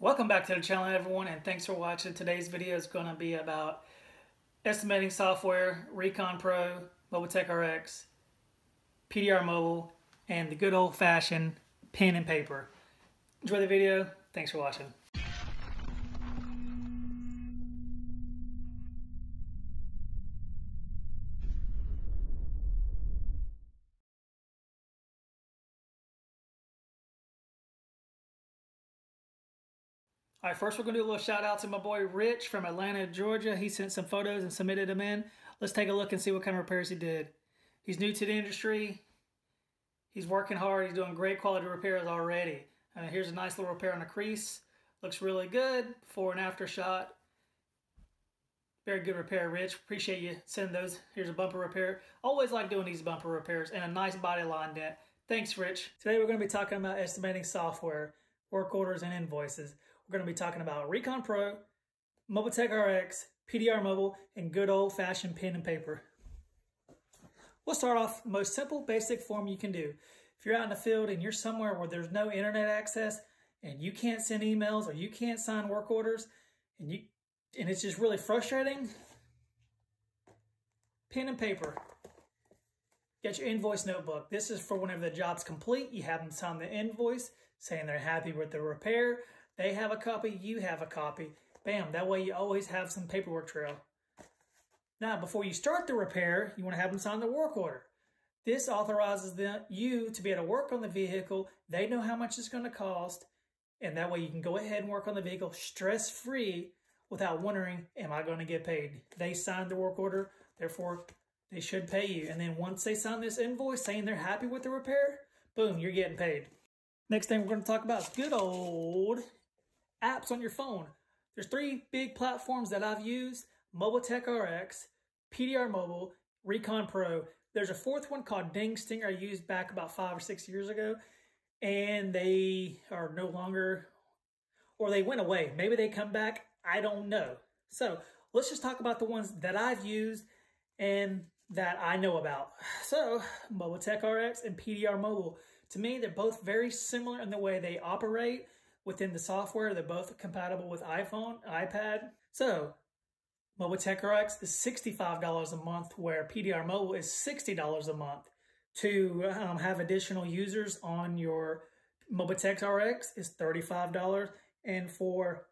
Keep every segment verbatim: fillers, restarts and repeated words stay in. Welcome back to the channel, everyone, and thanks for watching. Today's video is going to be about estimating software, Recon Pro, Mobile Tech R X, P D R Mobile, and the good old-fashioned pen and paper. Enjoy the video. Thanks for watching. All right, first we're going to do a little shout out to my boy Rich from Atlanta, Georgia. He sent some photos and submitted them in. Let's take a look and see what kind of repairs he did. He's new to the industry. He's working hard. He's doing great quality repairs already. I mean, here's a nice little repair on the crease. Looks really good. Before and after shot. Very good repair, Rich. Appreciate you sending those. Here's a bumper repair. Always like doing these bumper repairs and a nice body line dent. Thanks, Rich. Today we're going to be talking about estimating software, work orders, and invoices. We're going to be talking about Recon Pro, Mobile Tech R X, P D R Mobile, and good old-fashioned pen and paper. We'll start off the most simple, basic form you can do. If you're out in the field and you're somewhere where there's no internet access and you can't send emails or you can't sign work orders and, you, and it's just really frustrating, pen and paper. Get your invoice notebook. This is for whenever the job's complete. You have them sign the invoice saying they're happy with the repair. They have a copy, you have a copy. Bam, that way you always have some paperwork trail. Now, before you start the repair, you want to have them sign the work order. This authorizes them, you to be able to work on the vehicle. They know how much it's going to cost, and that way you can go ahead and work on the vehicle stress-free without wondering, am I going to get paid? They signed the work order, therefore they should pay you. And then once they sign this invoice saying they're happy with the repair, boom, you're getting paid. Next thing we're going to talk about is good old apps on your phone. There's three big platforms that I've used: Mobile Tech R X, P D R Mobile, Recon Pro. There's a fourth one called Ding Stinger I used back about five or six years ago, and they are no longer, or they went away. Maybe they come back. I don't know. So let's just talk about the ones that I've used and that I know about. So Mobile Tech R X and P D R Mobile. To me, they're both very similar in the way they operate. Within the software, they're both compatible with iPhone, iPad. So, Mobile Tech R X is sixty-five dollars a month, where P D R Mobile is sixty dollars a month. To um, have additional users on your Mobile Tech R X is thirty-five dollars, and for,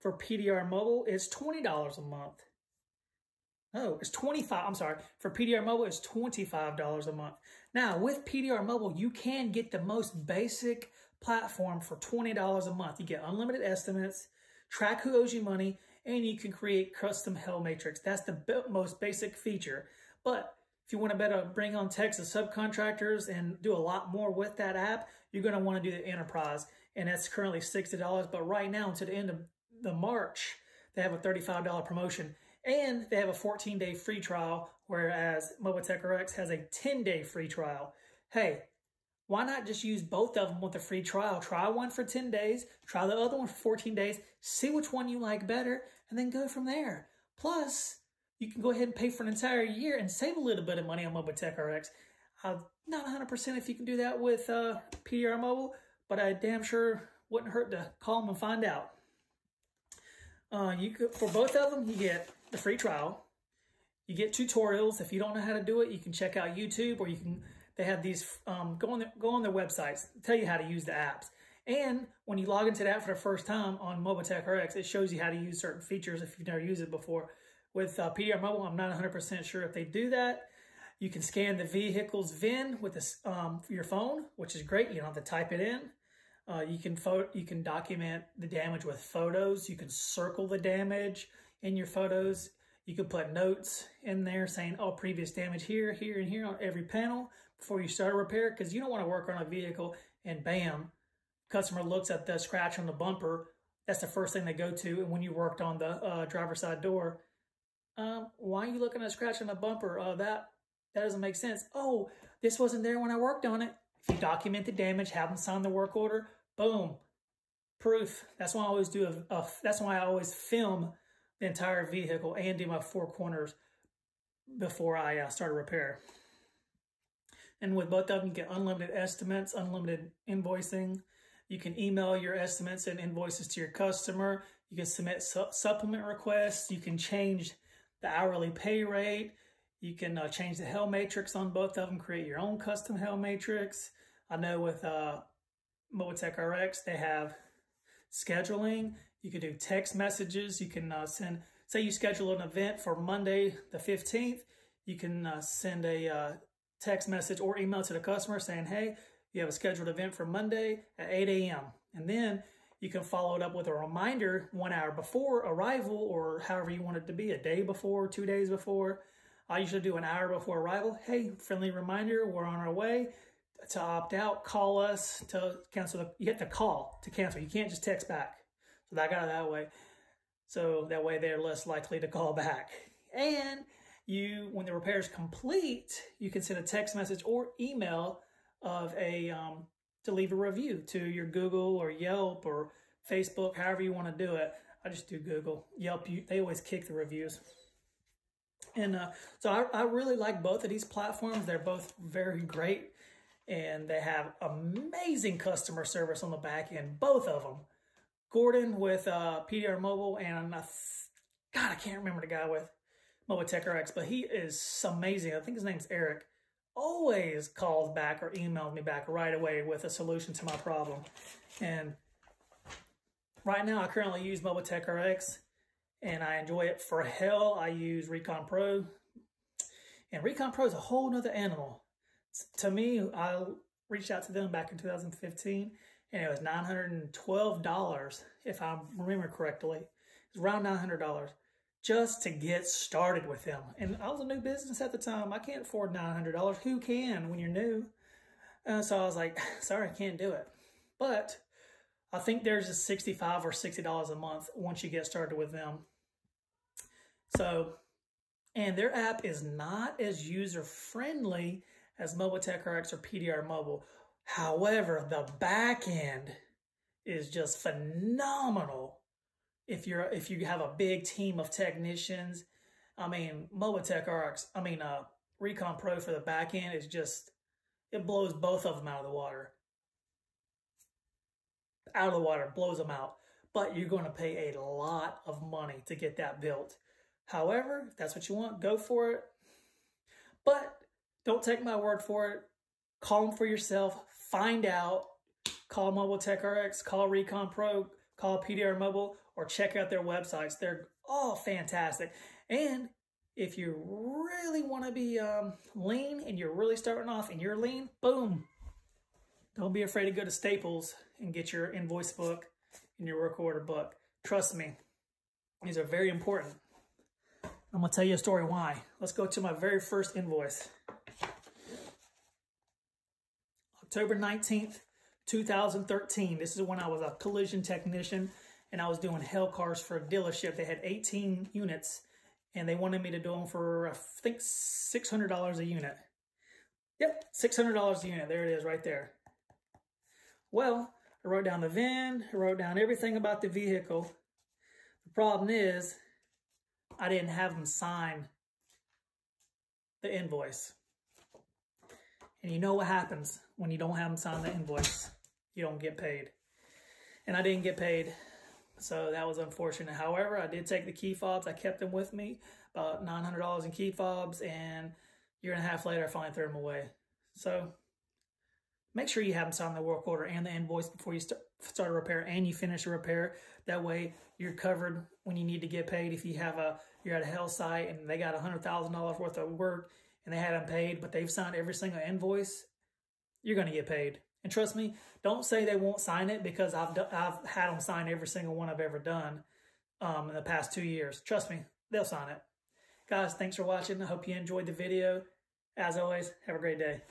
for P D R Mobile, it's twenty dollars a month. Oh, it's twenty-five dollars, I'm sorry. For P D R Mobile, it's twenty-five dollars a month. Now, with P D R Mobile, you can get the most basic platform for twenty dollars a month. You get unlimited estimates, track who owes you money, and you can create custom hell matrix. That's the most basic feature. But if you want to better bring on techs and subcontractors and do a lot more with that app, you're going to want to do the enterprise, and that's currently sixty dollars. But right now, until the end of the March, they have a thirty-five dollar promotion. And they have a fourteen day free trial, whereas Mobile Tech R X has a ten day free trial. Hey, why not just use both of them with a free trial? Try one for ten days, try the other one for fourteen days, see which one you like better, and then go from there. Plus, you can go ahead and pay for an entire year and save a little bit of money on Mobile Tech R X. I'm not one hundred percent if you can do that with uh, P D R Mobile, but I damn sure wouldn't hurt to call them and find out. Uh, you could, for both of them, you get the free trial. You get tutorials. If you don't know how to do it, you can check out YouTube, or you can, they have these, um, go on their, go on their websites, tell you how to use the apps. And when you log into that for the first time on Mobile Tech R X, it shows you how to use certain features if you've never used it before. With uh, P D R Mobile, I'm not one hundred percent sure if they do that. You can scan the vehicle's V I N with this, um, your phone, which is great. You don't have to type it in. Uh, you can photo, you can document the damage with photos. You can circle the damage in your photos. You can put notes in there saying, oh, previous damage here, here, and here on every panel before you start a repair, because you don't want to work on a vehicle and bam, customer looks at the scratch on the bumper. That's the first thing they go to. And when you worked on the uh, driver's side door, um, why are you looking at a scratch on the bumper? Uh, that, that doesn't make sense. Oh, this wasn't there when I worked on it. If you document the damage, have them sign the work order, boom, proof. That's why I always do a, a that's why I always film the entire vehicle and do my four corners before I uh, start a repair. And with both of them, you get unlimited estimates, unlimited invoicing, You can email your estimates and invoices to your customer. You can submit su- supplement requests. You can change the hourly pay rate. You can uh, change the H E L matrix on both of them, create your own custom H E L matrix. I know with uh, Mobile Tech R X, they have scheduling. You can do text messages. You can uh, send, say you schedule an event for Monday the fifteenth. You can uh, send a uh, text message or email to the customer saying, hey, you have a scheduled event for Monday at eight A M And then you can follow it up with a reminder one hour before arrival, or however you want it to be, a day before, two days before. I usually do an hour before arrival. Hey, friendly reminder, we're on our way. To opt out, call us to cancel. The, you have to call to cancel. You can't just text back. So I got it that way. So that way they're less likely to call back. And you, when the repair is complete, you can send a text message or email of a, um, to leave a review to your Google or Yelp or Facebook, however you want to do it. I just do Google. Yelp, you, they always kick the reviews. And uh, so I, I really like both of these platforms. They're both very great. And they have amazing customer service on the back end, both of them. Gordon with uh, P D R Mobile, and I God, I can't remember the guy with Mobile Tech R X, but he is amazing. I think his name's Eric. Always calls back or emails me back right away with a solution to my problem. And right now, I currently use Mobile Tech R X, and I enjoy it. For H E L, I use Recon Pro, and Recon Pro is a whole nother animal. To me, I reached out to them back in two thousand fifteen, and it was nine hundred twelve dollars, if I remember correctly. It was around nine hundred dollars just to get started with them. And I was a new business at the time. I can't afford nine hundred dollars. Who can when you're new? Uh, so I was like, sorry, I can't do it. But I think there's a sixty-five dollars or sixty dollars a month once you get started with them. So, and their app is not as user-friendly as Mobile Tech R X or P D R Mobile. However, the back end is just phenomenal. If you're if you have a big team of technicians, I mean Mobile Tech R X, I mean uh, Recon Pro for the back end is just it blows both of them out of the water. Out of the water, blows them out. But you're going to pay a lot of money to get that built. However, if that's what you want, go for it. But don't take my word for it. Call them for yourself. Find out. Call Mobile Tech R X, call Recon Pro, call P D R Mobile, or check out their websites. They're all fantastic. And if you really want to be um, lean and you're really starting off and you're lean, boom. Don't be afraid to go to Staples and get your invoice book and your work order book. Trust me, these are very important. I'm going to tell you a story why. Let's go to my very first invoice. October nineteenth, two thousand thirteen. This is when I was a collision technician and I was doing H E L cars for a dealership. They had eighteen units and they wanted me to do them for, I think, six hundred dollars a unit. Yep, six hundred dollars a unit. There it is right there. Well, I wrote down the V I N, I wrote down everything about the vehicle. The problem is I didn't have them sign the invoice. And you know what happens when you don't have them sign the invoice? You don't get paid. And I didn't get paid, so that was unfortunate. However, I did take the key fobs. I kept them with me, about nine hundred dollars in key fobs, and a year and a half later, I finally threw them away. So make sure you have them sign the work order and the invoice before you start, start a repair and you finish a repair. That way, you're covered when you need to get paid. If you have a, you're at a H E L site and they got one hundred thousand dollars worth of work, and they haven't paid, but they've signed every single invoice, you're going to get paid. And trust me, don't say they won't sign it, because I've, I've had them sign every single one I've ever done um, in the past two years. Trust me, they'll sign it. Guys, thanks for watching. I hope you enjoyed the video. As always, have a great day.